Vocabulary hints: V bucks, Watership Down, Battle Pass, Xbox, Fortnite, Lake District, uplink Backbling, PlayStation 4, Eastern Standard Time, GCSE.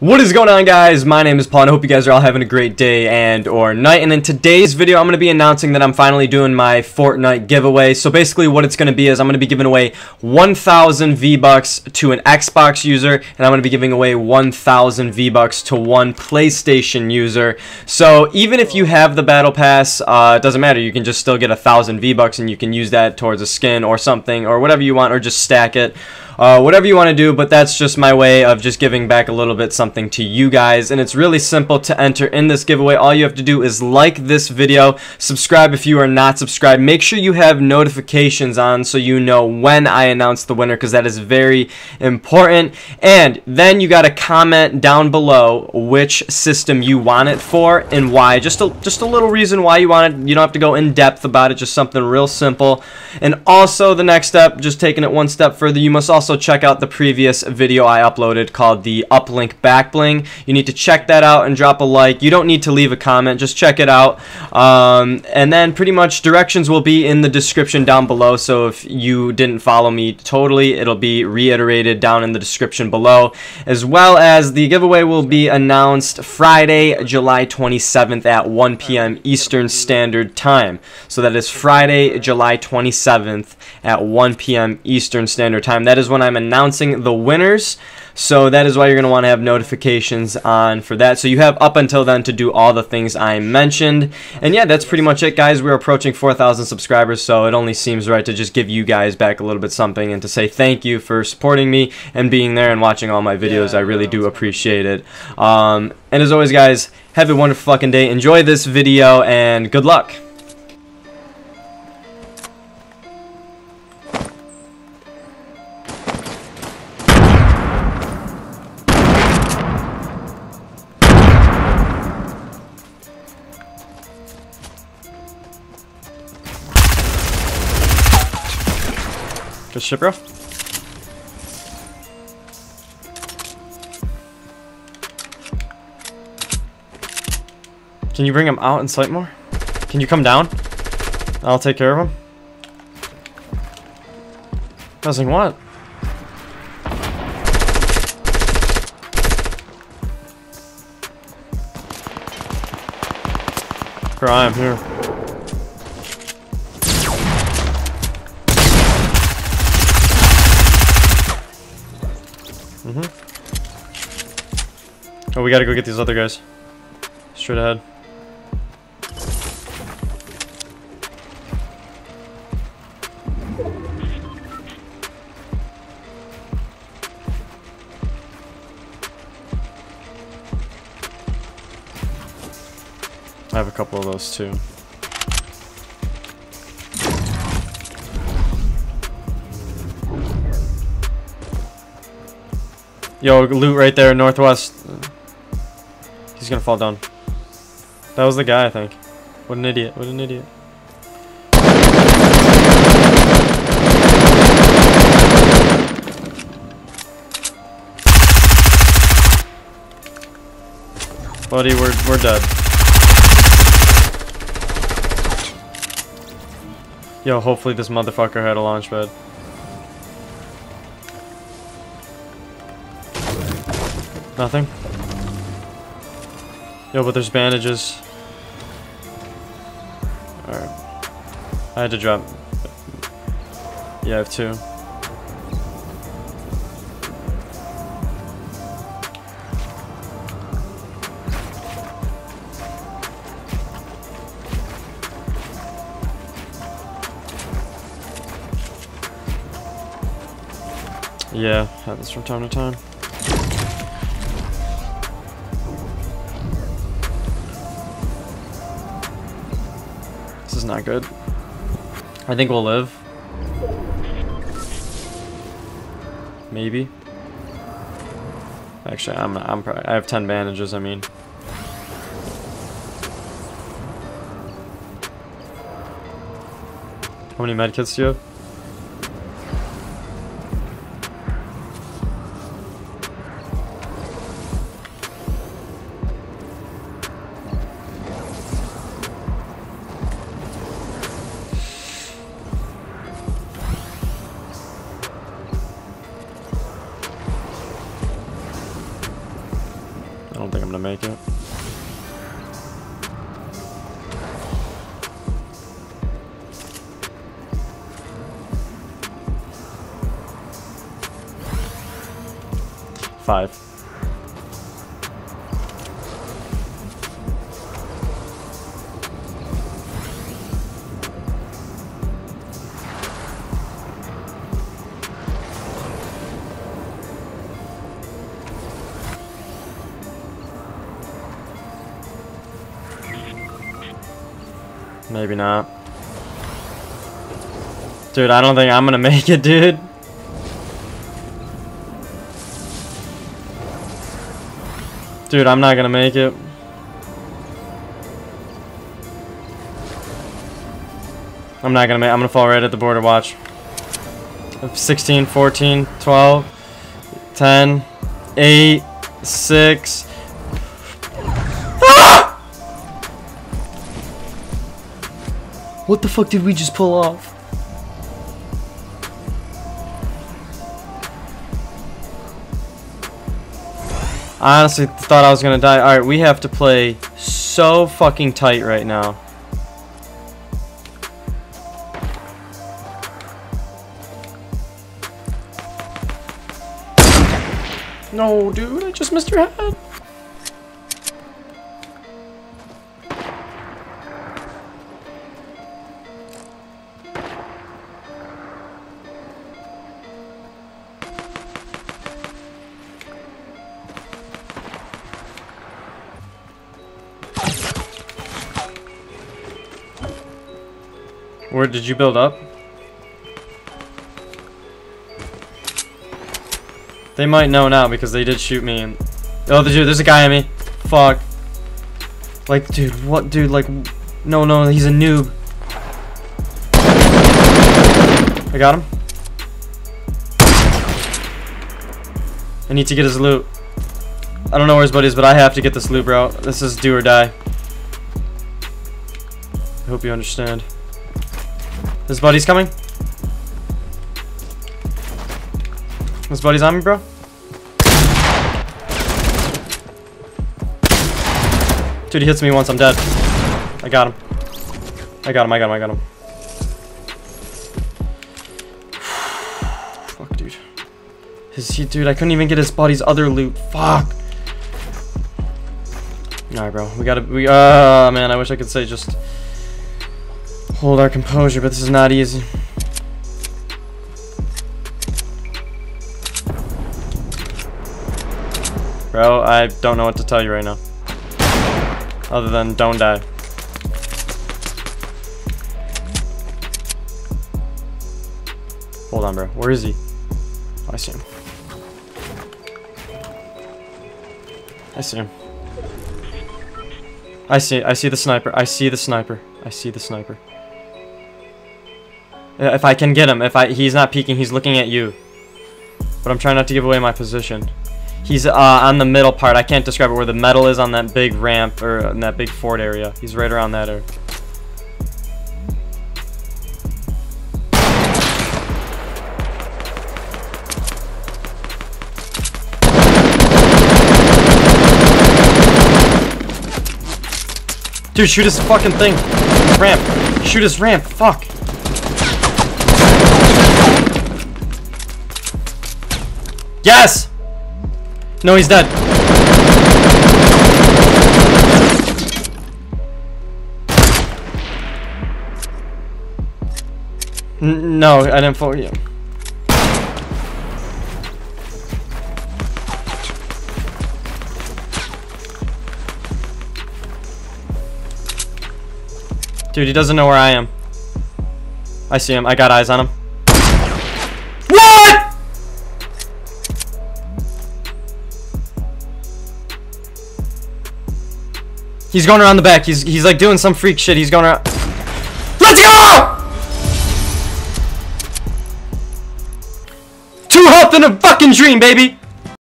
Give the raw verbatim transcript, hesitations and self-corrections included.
What is going on, guys? My name is Paul and I hope you guys are all having a great day and or night. And in today's video I'm going to be announcing that I'm finally doing my Fortnite giveaway. So basically what it's going to be is I'm going to be giving away one thousand V bucks to an Xbox user, and I'm going to be giving away one thousand V bucks to one PlayStation user. So even if you have the Battle Pass, uh, it doesn't matter, you can just still get a thousand V bucks and you can use that towards a skin or something or whatever you want, or just stack it. Uh, whatever you want to do, but that's just my way of just giving back a little bit something to you guys. And it's really simple to enter in this giveaway. All you have to do is like this video, subscribe if you are not subscribed, make sure you have notifications on so you know when I announce the winner, because that is very important. And then you got to comment down below which system you want it for and why, just a, just a little reason why you want it. You don't have to go in depth about it, just something real simple. And also the next step, just taking it one step further, you must also Also check out the previous video I uploaded called the Uplink Backbling. You need to check that out and drop a like. You don't need to leave a comment, just check it out. Um, and then pretty much directions will be in the description down below, so if you didn't follow me totally, it'll be reiterated down in the description below, as well as the giveaway will be announced Friday, July twenty-seventh at one P M Eastern Standard Time. So that is Friday, July twenty-seventh at one P M Eastern Standard Time. That is when I'm announcing the winners, so that is why you're going to want to have notifications on for that. So you have up until then to do all the things I mentioned. And yeah, that's pretty much it, guys. We're approaching four thousand subscribers, so it only seems right to just give you guys back a little bit something and to say thank you for supporting me and being there and watching all my videos. Yeah, I really do appreciate it. Um, and as always, guys, have a wonderful fucking day. Enjoy this video and good luck. Good shit, bro. Can you bring him out in sight more? Can you come down? I'll take care of him. Doesn't what? Bro, I am here. Mm-hmm. Oh, we gotta go get these other guys. Straight ahead. I have a couple of those too. Yo, loot right there, northwest. He's gonna fall down. That was the guy, I think. What an idiot, what an idiot. Buddy, we're, we're dead. Yo, hopefully this motherfucker had a launch pad. Nothing. Yo, but there's bandages. Alright. I had to drop. Yeah, I have two. Yeah, happens from time to time. Not good. I think we'll live. Maybe. Actually, I'm. I'm. Probably, I have ten bandages. I mean. How many med kits do you have? I don't think I'm gonna make it. Five. Maybe not. Dude, I don't think I'm gonna make it, dude. Dude, I'm not gonna make it. I'm not gonna make I'm gonna fall right at the border, watch. sixteen, fourteen, twelve, ten, eight, six. Ah! What the fuck did we just pull off? I honestly thought I was gonna die. Alright, we have to play so fucking tight right now. No, dude, I just missed your head. Where did you build up? They might know now because they did shoot me. And oh, dude, there's a guy at me. Fuck. Like, dude, what, dude? Like, no, no, he's a noob. I got him. I need to get his loot. I don't know where his buddy is, but I have to get this loot, bro. This is do or die. I hope you understand. This buddy's coming. This buddy's on me, bro. Dude, he hits me once, I'm dead. I got him. I got him, I got him, I got him. Fuck, dude. His, he, dude, I couldn't even get his buddy's other loot. Fuck. Alright, bro. We gotta, we, uh, man, I wish I could say just hold our composure, but this is not easy. Bro, I don't know what to tell you right now. Other than don't die. Hold on, bro. Where is he? Oh, I see him. I see him. I see I see the sniper. I see the sniper. I see the sniper. If I can get him, if I he's not peeking, he's looking at you. But I'm trying not to give away my position. He's uh, on the middle part. I can't describe it where the metal is on that big ramp or in that big fort area. He's right around that area. Dude, shoot his fucking thing. Ramp. Shoot his ramp. Fuck. Yes! No, he's dead. N no, I didn't follow you. Dude, he doesn't know where I am. I see him. I got eyes on him. He's going around the back. He's he's like doing some freak shit. He's going around. Let's go! Two health in a fucking dream, baby!